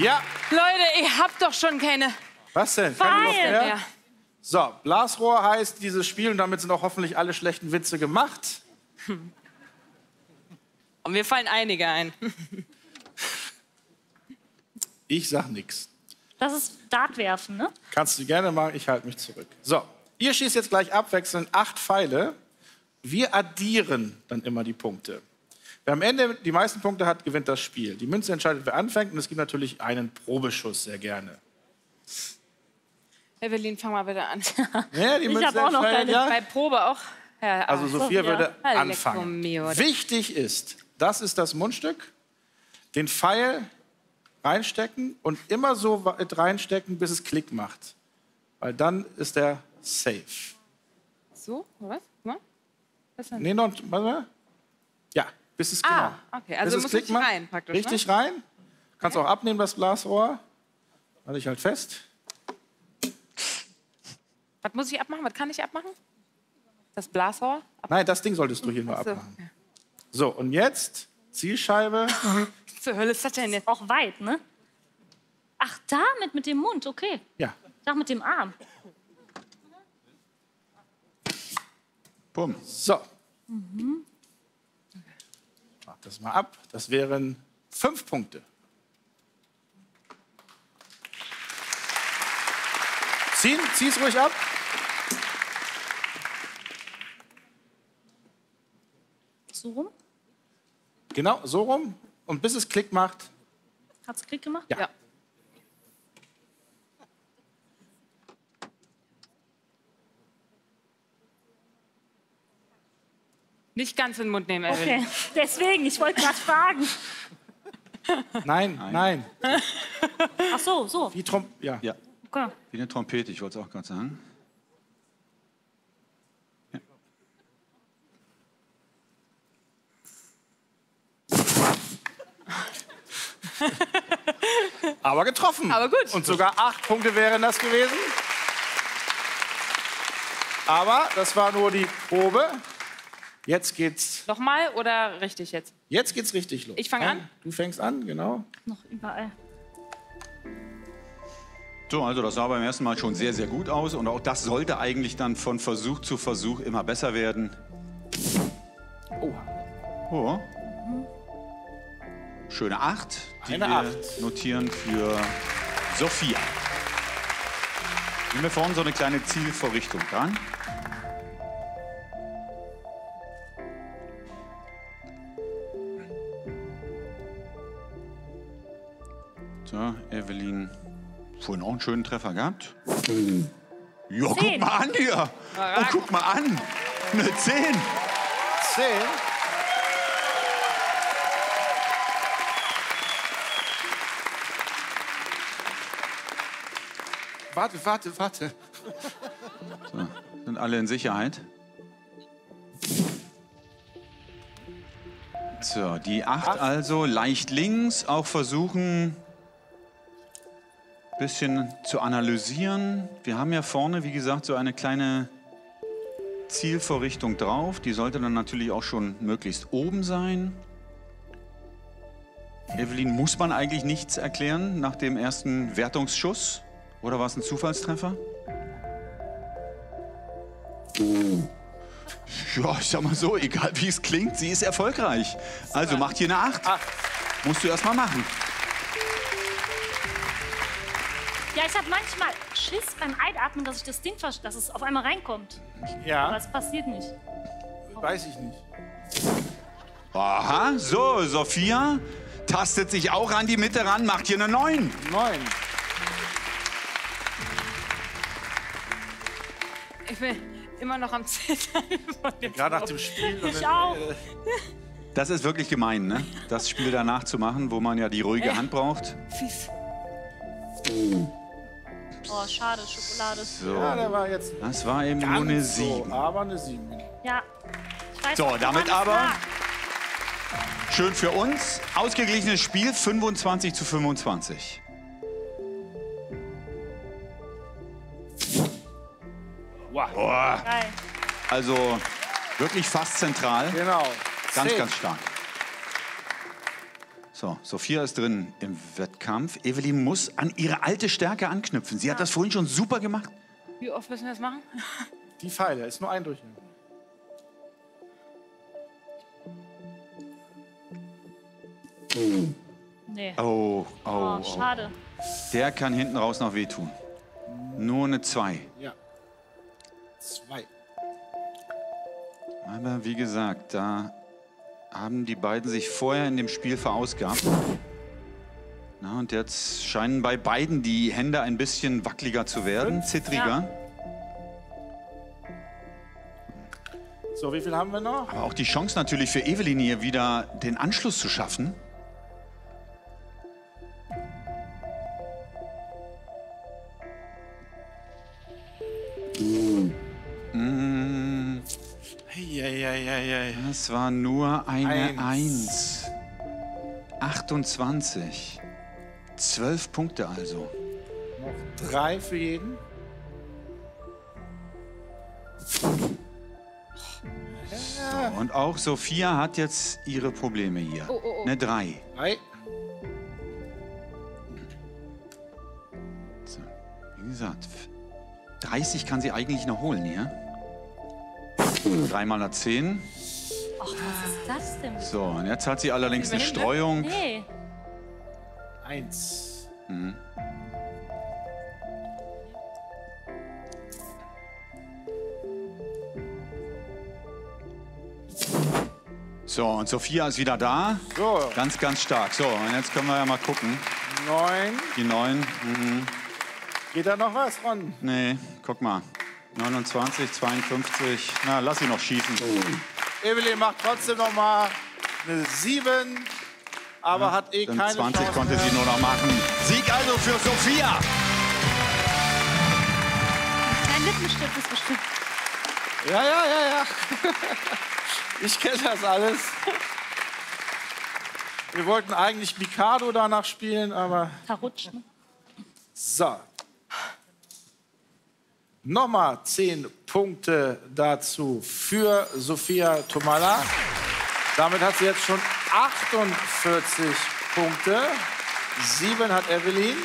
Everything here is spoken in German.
Ja. Leute, ich hab doch schon keine. Was denn? Keine Lust mehr? So, Blasrohr heißt dieses Spiel und damit sind auch hoffentlich alle schlechten Witze gemacht. Und mir fallen einige ein. Ich sag nichts. Das ist Dartwerfen, ne? Kannst du gerne machen, ich halte mich zurück. So, ihr schießt jetzt gleich abwechselnd 8 Pfeile. Wir addieren dann immer die Punkte. Wer am Ende die meisten Punkte hat, gewinnt das Spiel. Die Münze entscheidet, wer anfängt. Und es gibt natürlich einen Probeschuss, sehr gerne. Evelyn, fang mal bitte an. Ja, die Münze, ich habe auch noch keine, ja? Bei Probe auch. Ja, also Sophia würde anfangen. Wichtig ist, das ist das Mundstück, den Pfeil reinstecken und immer so weit reinstecken, bis es Klick macht. Weil dann ist der safe. So, was? Was denn? Nee, noch, warte. Ja, bis es genau. Okay, also muss ich rein praktisch. Richtig, ne? Rein. Kannst auch abnehmen, das Blasrohr. Halte ich halt fest. Was muss ich abmachen? Was kann ich abmachen? Das Blasrohr? Abmachen? Nein, das Ding solltest du hier nur abmachen. Okay. So, und jetzt Zielscheibe. Zur Hölle ist das denn jetzt? Auch weit, ne? Ach, damit mit dem Mund, okay. Ja. Doch mit dem Arm. Bumm. So. Mhm. Mach das mal ab. Das wären 5 Punkte. Ziehen, zieh's ruhig ab. So rum? Genau, so rum. Und bis es Klick macht. Hat's Klick gemacht? Ja. Nicht ganz in den Mund nehmen, Evelyn. Okay, deswegen, ich wollte gerade fragen. Nein, nein. Ach so, so. Wie ja. Okay. Wie eine Trompete, ich wollte es auch gerade sagen. Ja. Aber getroffen. Aber gut. Und sogar 8 Punkte wären das gewesen. Aber das war nur die Probe. Jetzt geht's. Nochmal oder richtig jetzt? Jetzt geht's richtig los. Ich fange an? Du fängst an, genau. Noch überall. So, also das sah beim ersten Mal schon sehr, sehr gut aus. Und auch das sollte eigentlich dann von Versuch zu Versuch immer besser werden. Oh. Oh. Mhm. Schöne 8. Die Eine wir 8. Notieren für Sophia. Nehmen wir vorne so eine kleine Zielvorrichtung dran. So, Evelyn, vorhin auch einen schönen Treffer gehabt. Ja, 10. Guck mal an hier. Oh, guck mal an. Eine 10. 10. Warte, warte, warte. So, sind alle in Sicherheit? So, die 8 also leicht links, auch versuchen, bisschen zu analysieren. Wir haben ja vorne, wie gesagt, so eine kleine Zielvorrichtung drauf. Die sollte dann natürlich auch schon möglichst oben sein. Evelyn, muss man eigentlich nichts erklären nach dem ersten Wertungsschuss? Oder war es ein Zufallstreffer? Ja, ich sag mal so, egal wie es klingt, sie ist erfolgreich. Also macht hier eine 8. 8. Musst du erst mal machen. Ja, ich habe manchmal Schiss beim Einatmen, dass ich das Ding, dass es auf einmal reinkommt. Ja. Aber es passiert nicht. Weiß ich nicht. Aha, so, Sophia tastet sich auch an die Mitte ran, macht hier eine 9. 9. Ich bin immer noch am Zittern. Gerade nach dem Spiel. Ich auch. Das ist wirklich gemein, ne? Das Spiel danach zu machen, wo man ja die ruhige Hand braucht. Fies. Oh, schade, Schokolade. So. Ja, der war jetzt das war eben nur eine 7. So, aber eine 7. Ja. Ich weiß, so, damit aber schön für uns. Ausgeglichenes Spiel, 25:25. Wow. Oh. Also wirklich fast zentral. Genau. Ganz, ganz stark. So, Sophia ist drin im Wettkampf. Evelyn muss an ihre alte Stärke anknüpfen. Sie hat das vorhin schon super gemacht. Wie oft müssen wir das machen? Die Pfeile, ist nur ein Durchgang. Nee. Oh, schade. Der kann hinten raus noch wehtun. Nur eine 2. Ja. 2. Aber wie gesagt, da haben die beiden sich vorher in dem Spiel verausgabt. Na, und jetzt scheinen bei beiden die Hände ein bisschen wackeliger zu werden, zittriger. Ja. So, wie viel haben wir noch? Aber auch die Chance natürlich für Evelyn hier wieder den Anschluss zu schaffen. Das war nur eine 1. 28. 12 Punkte also. Noch 3 für jeden. So, und auch Sophia hat jetzt ihre Probleme hier. Eine 3. So, wie gesagt, 30 kann sie eigentlich noch holen hier. 3 mal 10. Ach, was ist das denn? So, und jetzt hat sie allerdings eine Streuung. Nee. 1. Mhm. So, und Sophia ist wieder da. So. Ganz, ganz stark. So, und jetzt können wir ja mal gucken. 9. Die 9. Mhm. Geht da noch was ran? Nee, guck mal. 29, 52. Na, lass sie noch schießen. Oh. Evelyn macht trotzdem noch mal eine 7, aber ja, hat eh keine Chance. 20 konnte sie nur noch machen. Sieg also für Sophia. Ein Lippenstift ist bestimmt. Ja. Ich kenne das alles. Wir wollten eigentlich Mikado danach spielen, aber... Verrutscht. So. Nochmal 10 Punkte dazu für Sophia Thomalla. Damit hat sie jetzt schon 48 Punkte. 7 hat Evelyn.